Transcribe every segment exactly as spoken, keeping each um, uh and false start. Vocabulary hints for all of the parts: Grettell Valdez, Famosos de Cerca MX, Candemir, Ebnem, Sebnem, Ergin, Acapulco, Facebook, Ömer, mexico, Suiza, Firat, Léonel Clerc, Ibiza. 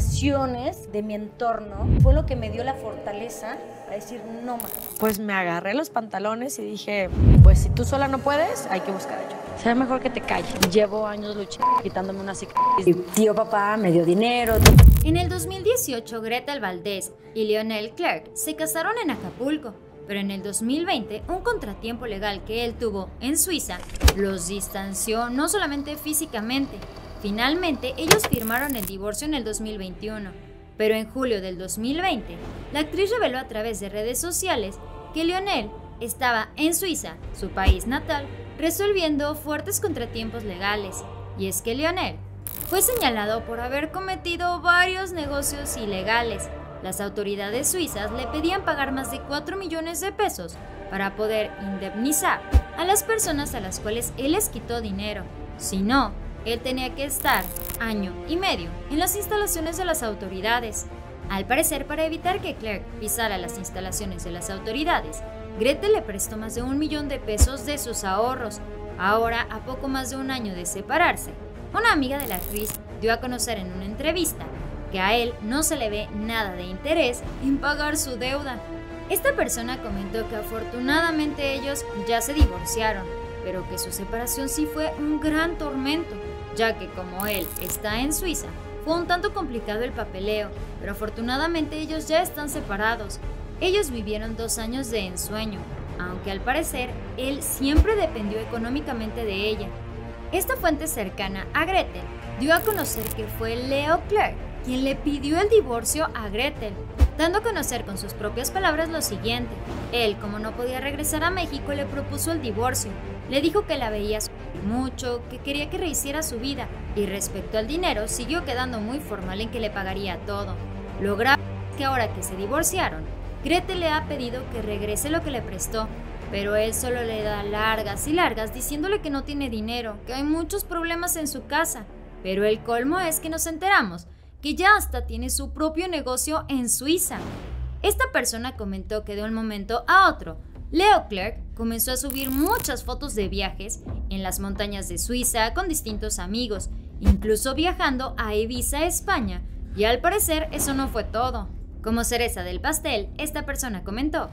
situaciones de mi entorno fue lo que me dio la fortaleza a decir no más. Pues me agarré los pantalones y dije, pues si tú sola no puedes, hay que buscar ayuda. Será mejor que te calles. Llevo años luchando, quitándome una cicatriz. Tío papá me dio dinero. En el dos mil dieciocho, Grettell Valdez y Léonel Clerc se casaron en Acapulco. Pero en el dos mil veinte, un contratiempo legal que él tuvo en Suiza los distanció no solamente físicamente. Finalmente, ellos firmaron el divorcio en el dos mil veintiuno. Pero en julio del dos mil veinte, la actriz reveló a través de redes sociales que Léonel estaba en Suiza, su país natal, resolviendo fuertes contratiempos legales. Y es que Léonel fue señalado por haber cometido varios negocios ilegales. Las autoridades suizas le pedían pagar más de cuatro millones de pesos para poder indemnizar a las personas a las cuales él les quitó dinero. Si no, él tenía que estar año y medio en las instalaciones de las autoridades. Al parecer, para evitar que Clerc pisara las instalaciones de las autoridades, Grettell le prestó más de un millón de pesos de sus ahorros. Ahora, a poco más de un año de separarse, una amiga de la actriz dio a conocer en una entrevista que a él no se le ve nada de interés en pagar su deuda. Esta persona comentó que afortunadamente ellos ya se divorciaron, pero que su separación sí fue un gran tormento, ya que como él está en Suiza, fue un tanto complicado el papeleo, pero afortunadamente ellos ya están separados. Ellos vivieron dos años de ensueño, aunque al parecer él siempre dependió económicamente de ella. Esta fuente cercana a Grettell dio a conocer que fue Léo Clerc quien le pidió el divorcio a Grettell, dando a conocer con sus propias palabras lo siguiente. Él, como no podía regresar a México, le propuso el divorcio. Le dijo que la veía sufrir mucho, que quería que rehiciera su vida, y respecto al dinero, siguió quedando muy formal en que le pagaría todo. Lo grave es que ahora que se divorciaron, Grettell le ha pedido que regrese lo que le prestó, pero él solo le da largas y largas diciéndole que no tiene dinero, que hay muchos problemas en su casa. Pero el colmo es que nos enteramos que ya hasta tiene su propio negocio en Suiza. Esta persona comentó que de un momento a otro, Léo Clerc comenzó a subir muchas fotos de viajes en las montañas de Suiza con distintos amigos, incluso viajando a Ibiza, España, y al parecer eso no fue todo. Como cereza del pastel, esta persona comentó,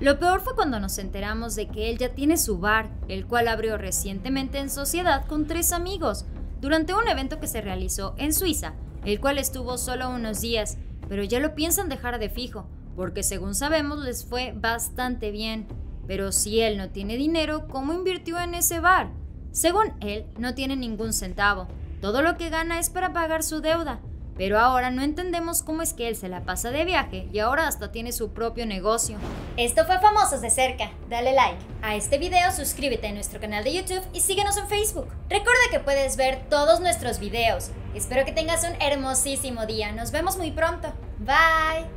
lo peor fue cuando nos enteramos de que él ya tiene su bar, el cual abrió recientemente en sociedad con tres amigos, durante un evento que se realizó en Suiza, el cual estuvo solo unos días, pero ya lo piensan dejar de fijo, porque según sabemos les fue bastante bien. Pero si él no tiene dinero, ¿cómo invirtió en ese bar? Según él, no tiene ningún centavo, todo lo que gana es para pagar su deuda, pero ahora no entendemos cómo es que él se la pasa de viaje y ahora hasta tiene su propio negocio. Esto fue Famosos de Cerca, dale like a este video, suscríbete a nuestro canal de YouTube y síguenos en Facebook. Recuerda que puedes ver todos nuestros videos. Espero que tengas un hermosísimo día, nos vemos muy pronto, bye.